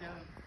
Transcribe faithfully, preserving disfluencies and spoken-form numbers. doing.